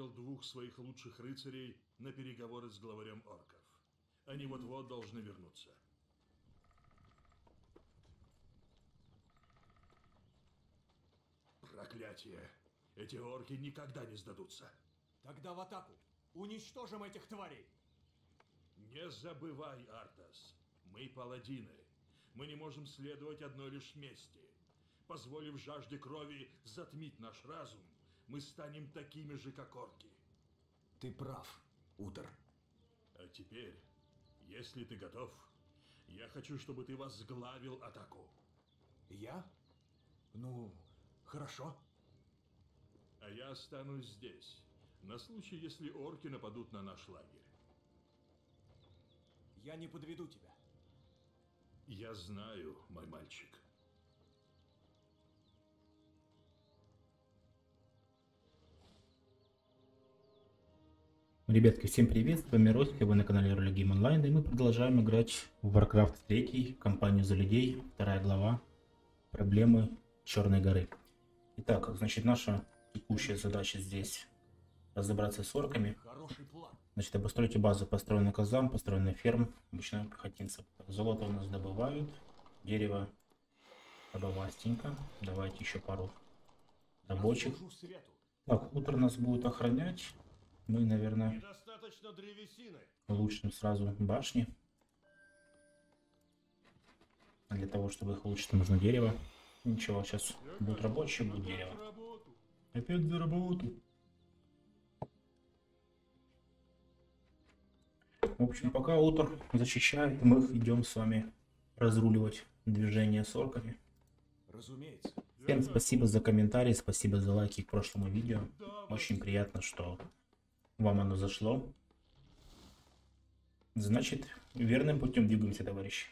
отправил двух своих лучших рыцарей на переговоры с главарем орков. Они вот-вот должны вернуться. Проклятие! Эти орки никогда не сдадутся. Тогда в атаку! Уничтожим этих тварей! Не забывай, Артас, мы паладины. Мы не можем следовать одной лишь мести. Позволив жажде крови затмить наш разум, мы станем такими же, как орки. Ты прав, Утер. А теперь, если ты готов, я хочу, чтобы ты возглавил атаку. Я? Ну, хорошо. А я останусь здесь, на случай, если орки нападут на наш лагерь. Я не подведу тебя. Я знаю, мой мальчик. Ребятки, всем привет, с вами Ростик, вы на канале Рули Гейм Онлайн, и мы продолжаем играть в Warcraft 3, Кампанию за людей, 2 глава, проблемы Черной горы. Итак, значит, наша текущая задача здесь разобраться с орками. Значит, обустройте базу, построенную казам, построенную ферм, обычно пехотинцев. Золото у нас добывают, дерево добывастенько. Давайте еще пару рабочих. Так, утро нас будет охранять. Ну и, наверное, улучшим сразу башни. А для того, чтобы их улучшить, нужно дерево. Ничего, сейчас будут рабочие, будет дерево. Опять за работу. В общем, пока Утер защищает, мы идем с вами разруливать движение с орками. Разумеется. Всем спасибо за комментарии, спасибо за лайки к прошлому видео. Очень приятно, что вам оно зашло. Значит, верным путем двигаемся, товарищи.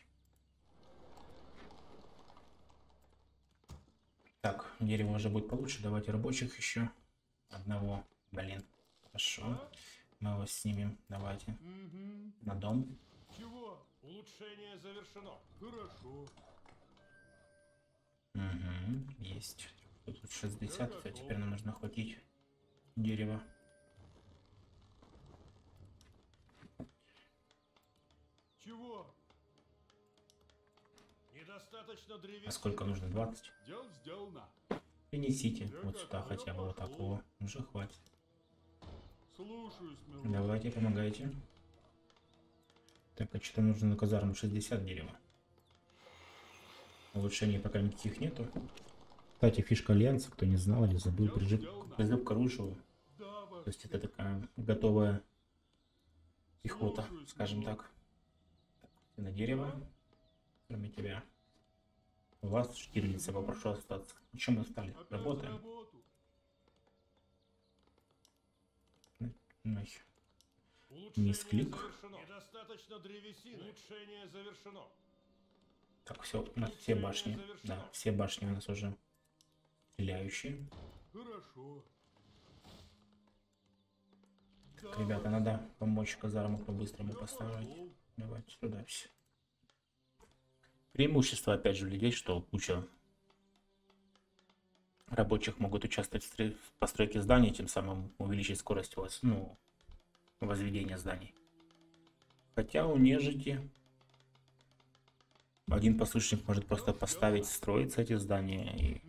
Так, дерево уже будет получше. Давайте рабочих еще одного. Блин, хорошо. Мы его снимем. Давайте. На дом. Чего? Улучшение завершено. Хорошо. Угу, есть. Тут 60, все, теперь нам нужно хватить дерева. Чего? Недостаточно древесины. А сколько нужно? 20? Сделано. Принесите вот сюда хотя бы вот такого. Уже хватит. Слушаюсь, давайте, помогайте. Так, а что-то нужно на казарму 60 дерева. Улучшений пока никаких нету. Кстати, фишка альянса, кто не знал или забыл, прижим к оружию. То есть это такая готовая пехота, скажем так. На дерево, кроме тебя. У вас Штирлица, попрошу остаться. Чем мы стали? Работаем. Низ клик. Так, все, у нас все башни. Да, все башни у нас уже стреляющие. Так, ребята, надо помочь казарму по-быстрому поставить. Давайте туда все. Преимущество, опять же, людей, что куча рабочих могут участвовать в постройке зданий, тем самым увеличить скорость возведения зданий. Хотя у нежити один послушник может просто поставить, строиться эти здания и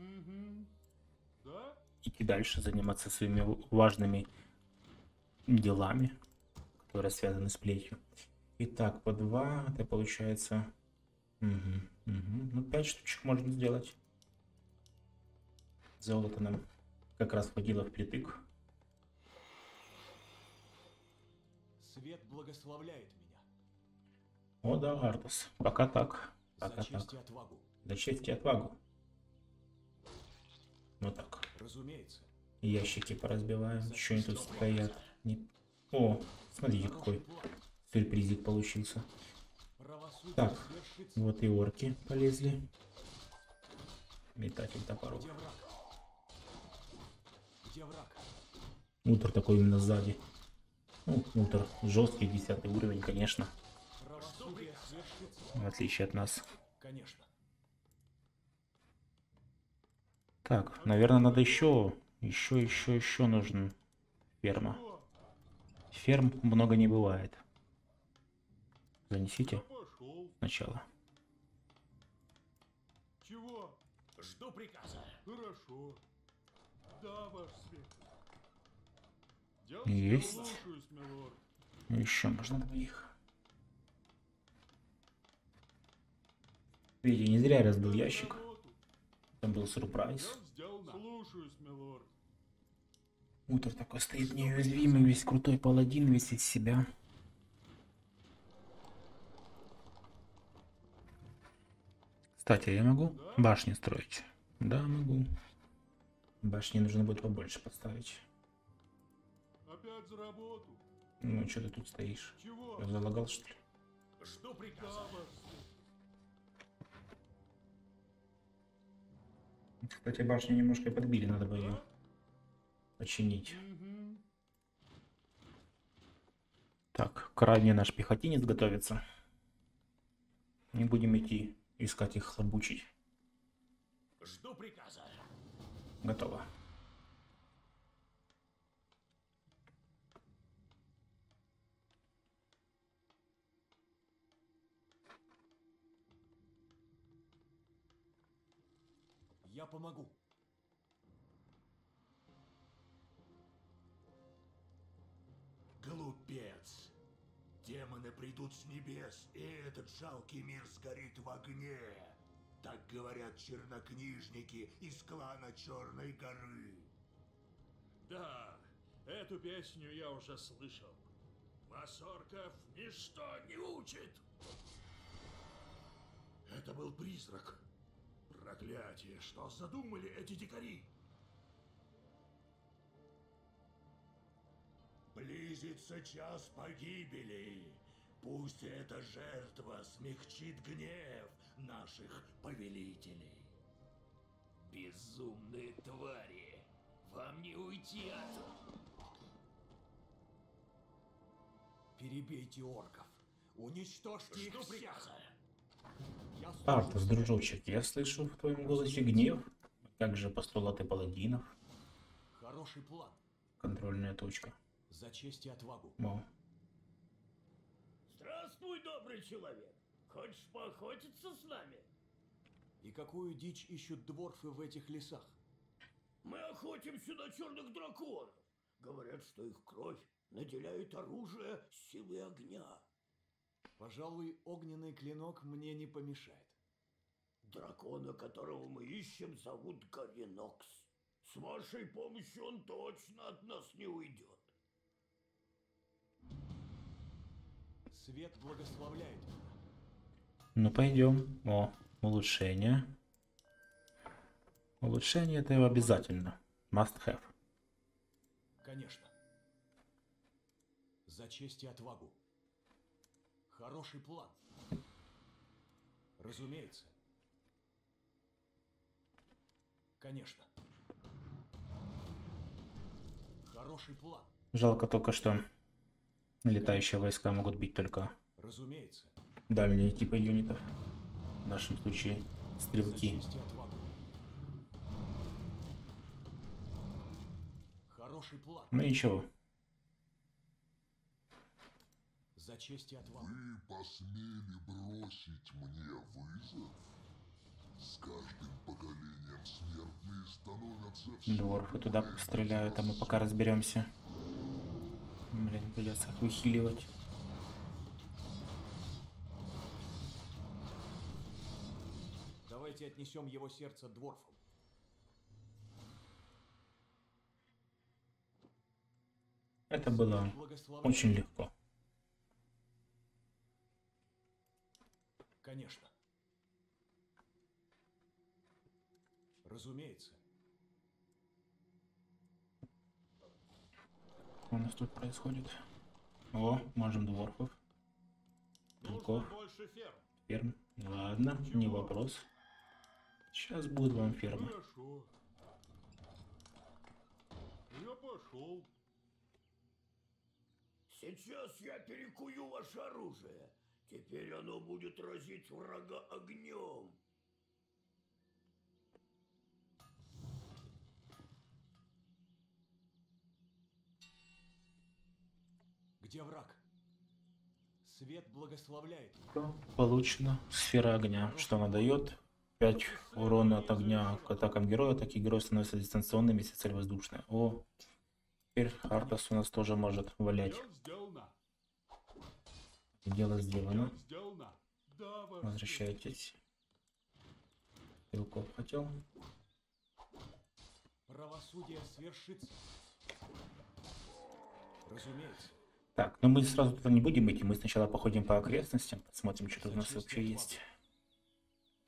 идти дальше, заниматься своими важными делами, которые связаны с плетью. Итак, по 2, это получается, ну 5 штучек можно сделать. Золото нам как раз хватило впритык. Свет благословляет меня. О да, Артас, пока так. Пока так. За честь и отвагу. Вот так. Разумеется. Ящики поразбиваем, еще они тут стоят. Не... О, смотрите какой сюрпризик получился. Так, вот и орки полезли. Метатель топоров. Утер такой именно сзади. Ну, Утер жесткий, 10 уровень, конечно. В отличие от нас. Конечно. Так, наверное, надо еще нужен Ферма. Ферм много не бывает. Занесите сначала. Чего? Жду приказа. Хорошо. Да, ваш свет. Есть. Еще можно двоих. Видите, не зря я разбил ящик. Там был сюрприз. Утер такой стоит неуязвимый, весь крутой паладин, весь из себя. Кстати, я могу башни строить? Да, могу. Башни нужно будет побольше подставить. Опять за работу. Ну, что ты тут стоишь? Я залагал, что ли? Что приказано? Кстати, башню немножко подбили, надо бы ее починить. Так, крайне наш пехотинец готовится. Не будем идти искать их, хлобучить. Жду приказа. Готово. Я помогу. Глупец. Демоны придут с небес, и этот жалкий мир сгорит в огне. Так говорят чернокнижники из клана Черной горы. Да, эту песню я уже слышал. Масорков ничто не учит. Это был призрак. Проклятие, что задумали эти дикари? Близится час погибели. Пусть эта жертва смягчит гнев наших повелителей. Безумные твари, вам не уйти от... Перебейте орков, уничтожьте их всех. Артас, дружочек, я слышу в твоем голосе гнев, как же постулаты паладинов. Хороший план. Контрольная точка. За честь и отвагу. Мам. Здравствуй, добрый человек. Хочешь поохотиться с нами? И какую дичь ищут дворфы в этих лесах? Мы охотимся на черных драконов. Говорят, что их кровь наделяет оружие силой огня. Пожалуй, огненный клинок мне не помешает. Дракона, которого мы ищем, зовут Горинокс. С вашей помощью он точно от нас не уйдет. Свет благословляет. Ну, пойдем. О, улучшение. Улучшение это его обязательно. Must have. Конечно. За честь и отвагу. Хороший план. Разумеется. Конечно. Хороший план. Жалко только, что летающие войска могут бить только разумеется дальние типы юнитов. В нашем случае стрелки. Хороший план. Ну ничего. За честь и отвагу. Вы посмели бросить мне вызов? С каждым поколением смертные становятся все... Дворфы туда стреляют, а мы пока разберемся. Блин, придется их выхиливать. Давайте отнесем его сердце дворфам. Это было очень легко. Конечно. Разумеется. Что у нас тут происходит? О, можем дворфов. Дворфов. Ферм. Ладно, чего? Не вопрос. Сейчас будет вам ферма. Хорошо. Я пошел. Сейчас я перекую ваше оружие. Теперь оно будет разить врага огнем. Где враг? Свет благословляет. Получено. Сфера огня. Что она дает? 5 урона от огня к атакам героя. Атаки героя становятся дистанционными, если цель воздушная. О, теперь Артас у нас тоже может валять. Дело сделано. Возвращайтесь. Стрелков хотел. Правосудие свершится. Разумеется. Так, но мы сразу туда не будем идти. Мы сначала походим по окрестностям, посмотрим, что тут у нас вообще есть.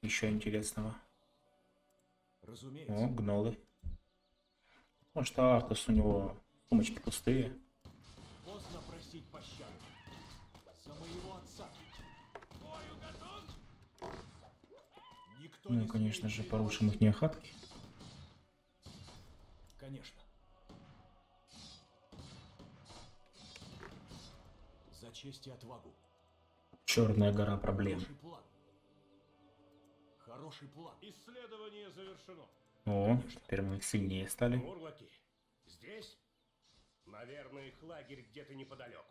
Еще интересного. Разумеется. О, гнолы. Потому что Артас, у него сумочки пустые. Поздно просить пощады. За моего отца. Ну, конечно же, порушим их неохатки. Конечно. За честь и отвагу. Черная гора проблем. Хороший план. Исследование завершено. О, конечно. Теперь мы сильнее стали. Мурлоки. Здесь? Наверное, их лагерь где-то неподалеку.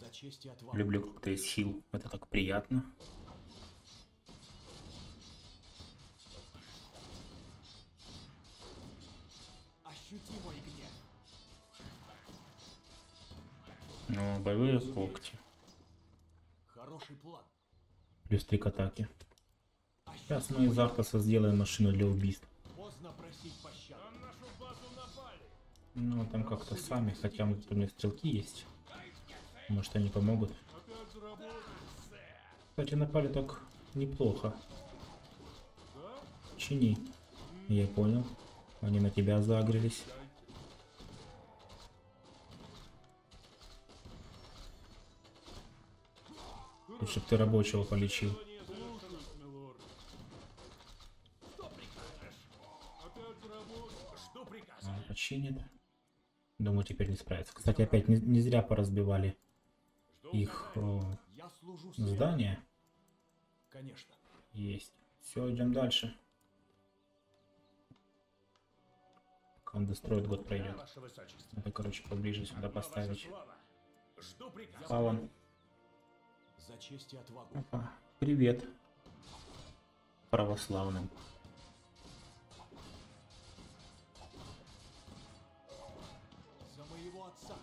За честь и отвагу. Люблю, как ты из сил. Это так приятно. Ощути мой гнев. Ну, боевые когти. Хороший план. Плюс 3 к атаке. Сейчас мы из Артаса сделаем машину для убийств. Поздно просить пощады. Ну, там как-то сами, хотя мы тут у меня стрелки есть. Может, они помогут. Кстати, напали так неплохо. Чини. Я понял. Они на тебя загрелись. Лучше бы ты рабочего полечил. Он починит. Думаю, теперь не справится. Кстати, опять не зря поразбивали их здание. Конечно. Есть. Все, идем дальше. Он достроит, год пройдет. Надо, короче, поближе сюда поставить. Палан. Опа. Привет православным. За моего отца.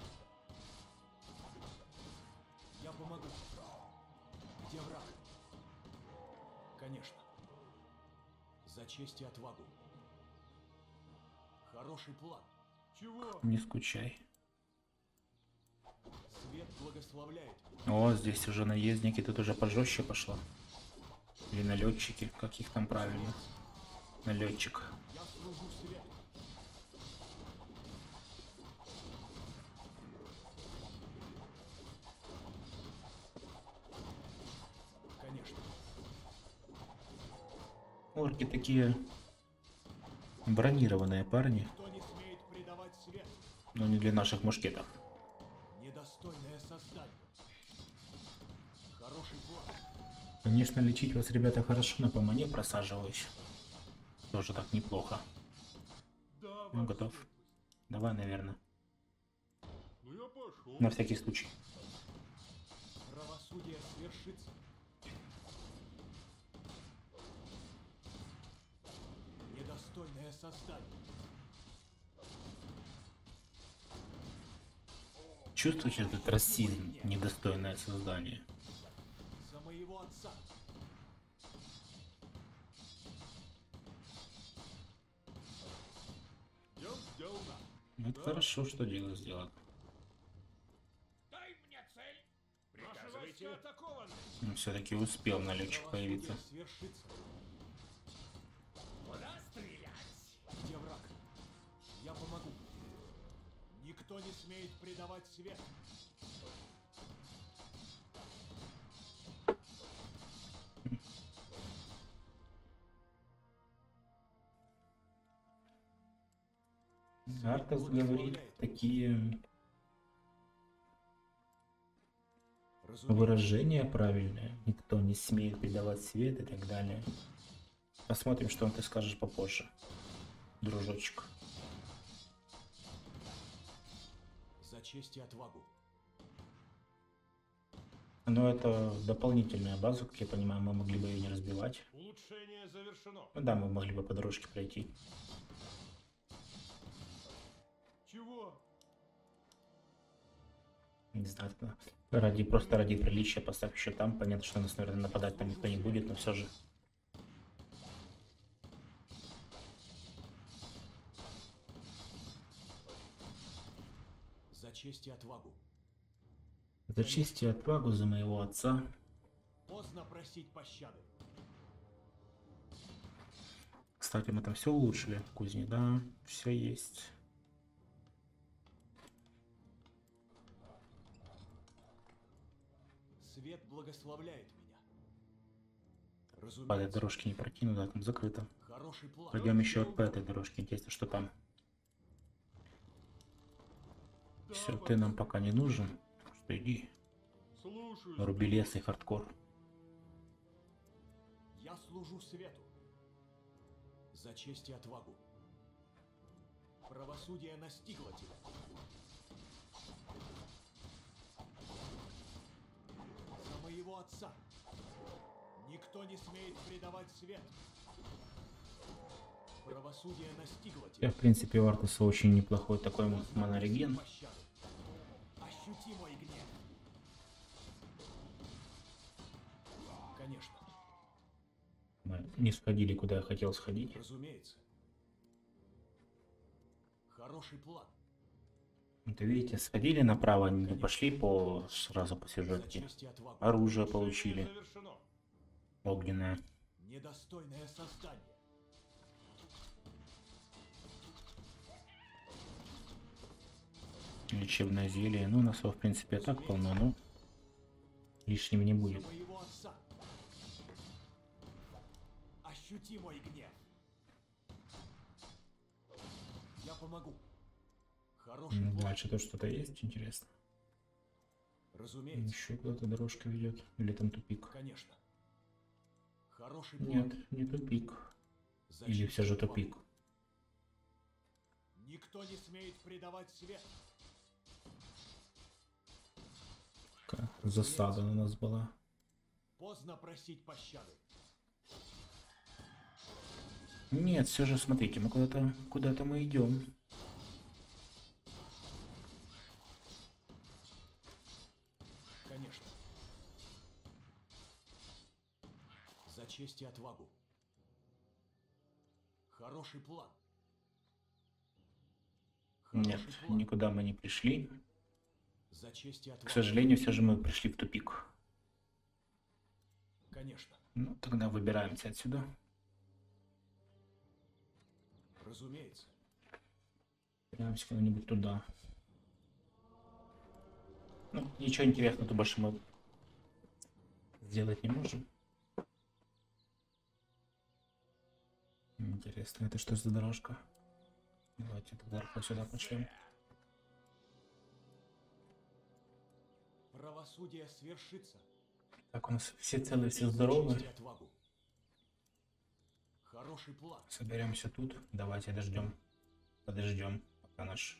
Я помогу. Где враг? Конечно. За честь и отвагу. Хороший план. Чего? Не скучай. Свет благословляет. О, здесь уже наездники, тут уже пожестче пошло. Или налетчики, как их там правильно? Налетчик. Я служу свету. Конечно. Орки такие бронированные парни, но не для наших мушкетов. Недостойное создание. Хороший план. Конечно, лечить вас, ребята, хорошо, но по мне просаживаюсь. Тоже так неплохо. Да, ну, готов. Давай, наверное. Ну, я пошел. На всякий случай. Правосудие свершится. Недостойное создание. Чувствуешь этот расизм, недостойное создание? За моего отца. Это да. Хорошо, что дело сделано. Дай мне цель. Ну, все-таки успел налетчик появиться. Куда стрелять? Где враг? Я помогу. Никто не смеет предавать свет. Артас говорит такие выражения правильные. Никто не смеет предавать свет и так далее. Посмотрим, что он ты скажешь попозже, дружочек. за честь и отвагу. Но это дополнительная база, как я понимаю, мы могли бы ее не разбивать. Улучшение завершено. Ну да, мы могли бы по дорожке пройти. Чего? Не знаю, просто ради приличия поставь еще там. Понятно, что нас, наверное, нападать там никто не будет, но все же. За честь и отвагу. За честь и отвагу за моего отца. Поздно просить пощады. Кстати, мы там все улучшили. Кузни, да, все есть. Свет благословляет меня. Разумеется. По этой дорожке не прокину, да, там закрыто. Пойдем еще по этой дорожке, интересно, что там. Все, ты нам пока не нужен. Иди. Руби лес и хардкор. Я служу свету. За честь и отвагу. Правосудие настигло тебя. За моего отца. Никто не смеет предавать свет. Правосудие настигло тебя. Я, в принципе, у Артаса очень неплохой такой монореген. Мой гнев. Конечно. Мы не сходили, куда я хотел сходить. Разумеется. Хороший план. Вот видите, сходили направо, не пошли по сразу по сюжетке. Оружие получили. Огненное. Недостойное создание. Лечебное зелье. Ну, у нас его, в принципе, так полно, но лишним не будет. Ощути мой гнев. Я помогу. Ну, дальше тоже что-то есть, интересно. Разумеется. Еще куда-то дорожка ведет. Или там тупик. Конечно. Хороший план. Нет, не тупик. Зачем или все же тупик. Никто не смеет предавать свет. Засада у нас была. Поздно просить пощады. Нет, все же, смотрите, мы куда-то мы идем. Конечно. За честь и отвагу. Хороший план. Нет, никуда мы не пришли. К сожалению, все же мы пришли в тупик. Конечно. Ну, тогда выбираемся отсюда. Разумеется. Выбираемся куда-нибудь туда. Ну, ничего интересного, то больше мы сделать не можем. Интересно, это что за дорожка? Давайте тогда сюда пошлем. Правосудие свершится. Так, у нас все целые, все здоровы. Хороший план. Соберемся тут. Давайте дождем. Подождем, пока наш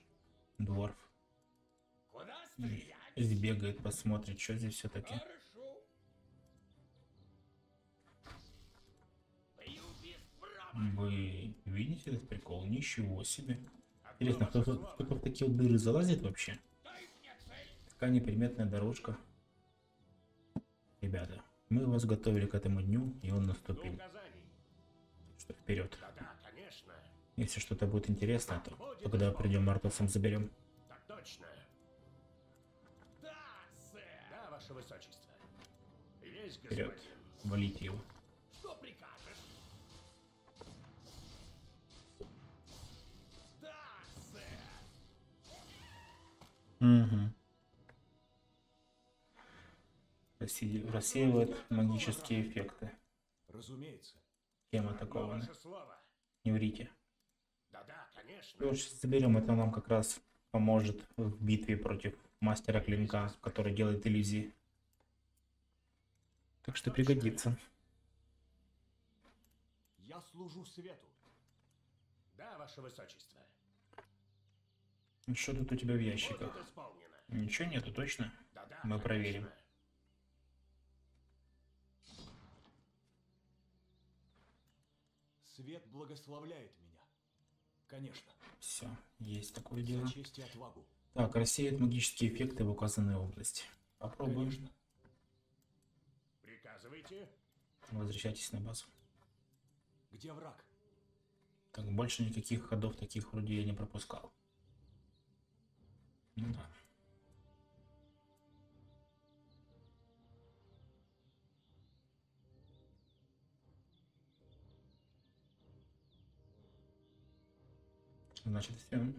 дворф сбегает, посмотрит, что здесь все-таки. Вы видите этот прикол? Ничего себе. Интересно, кто-то в такие дыры залазит вообще? Неприметная дорожка. Ребята, мы вас готовили к этому дню, и он наступил. Что, вперед. Да, конечно. Если что-то будет интересно, то когда придем, Артасом заберем. Так точно. Да, сэр. Да, ваше высочество. Есть, вперед. Валите его. Что прикажешь? Да, сэр. Угу. Рассеивает магические эффекты. Разумеется. Тема такого. Не врите. Да, конечно. Лучше соберем, это нам как раз поможет в битве против мастера клинка, который делает иллюзии. Так что пригодится. Я служу свету. Да, ваше высочество. Что тут у тебя в ящиках? Ничего нету, точно? Мы проверим. Свет благословляет меня. Конечно. Все, есть такое дело. Так, рассеять магические эффекты в указанной области. Попробуем. Конечно. Приказывайте. Возвращайтесь на базу. Где враг? Так, больше никаких ходов таких вроде я не пропускал. Ну да. Значит, все.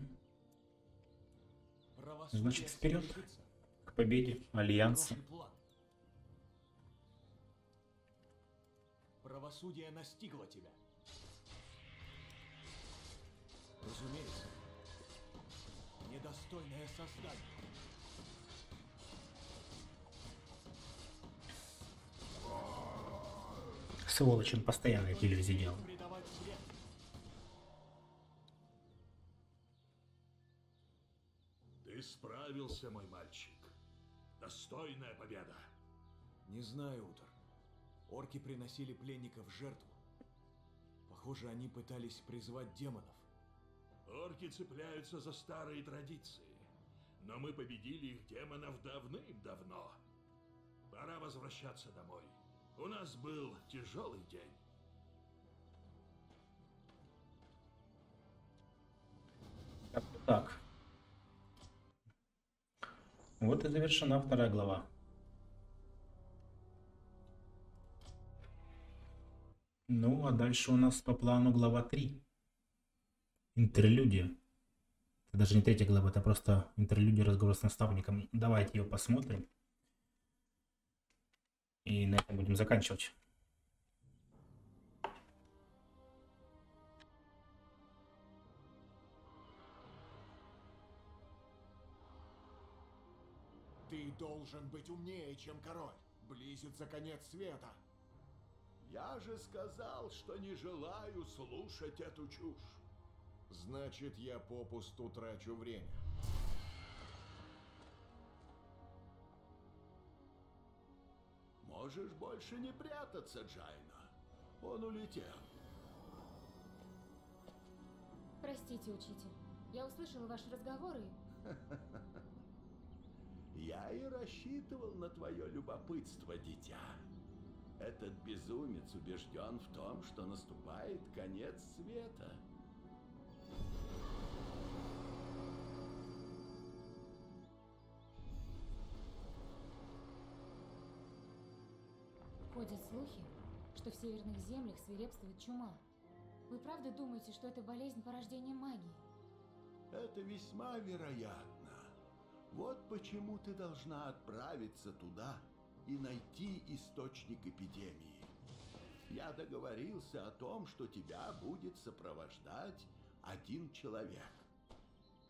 Значит, вперед к победе Альянса. Правосудие настигло тебя. Разумеется, недостойное создание. Сволочь, он постоянно телевизор делал. Справился, мой мальчик. Достойная победа. Не знаю, Утер. Орки приносили пленников в жертву. Похоже, они пытались призвать демонов. Орки цепляются за старые традиции. Но мы победили их демонов давным-давно. Пора возвращаться домой. У нас был тяжелый день. Так. Вот и завершена 2 глава. Ну, а дальше у нас по плану глава 3. Интерлюдия. Это даже не 3 глава, это просто интерлюдия, разговор с наставником. Давайте ее посмотрим. И на этом будем заканчивать. Ты должен быть умнее, чем король. Близится конец света. Я же сказал, что не желаю слушать эту чушь. Значит, я попусту трачу время. Можешь больше не прятаться, Джайна. Он улетел. Простите, учитель. Я услышала ваши разговоры. Я и рассчитывал на твое любопытство, дитя. Этот безумец убежден в том, что наступает конец света. Ходят слухи, что в северных землях свирепствует чума. Вы правда думаете, что это болезнь порождения магии? Это весьма вероятно. Вот почему ты должна отправиться туда и найти источник эпидемии. Я договорился о том, что тебя будет сопровождать 1 человек.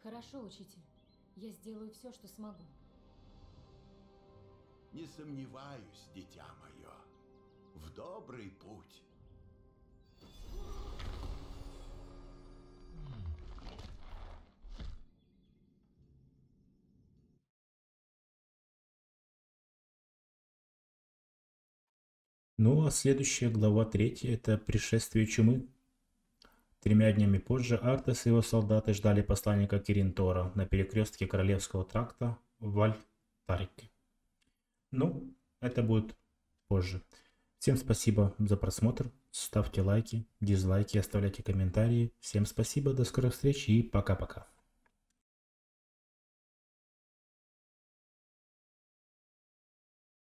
Хорошо, учитель. Я сделаю все, что смогу. Не сомневаюсь, дитя мое. В добрый путь. Ну а следующая глава 3 – это пришествие чумы. 3 днями позже Артас и его солдаты ждали посланника Киринтора на перекрестке Королевского тракта в Альтарке. Ну, это будет позже. Всем спасибо за просмотр. Ставьте лайки, дизлайки, оставляйте комментарии. Всем спасибо, до скорых встреч и пока-пока.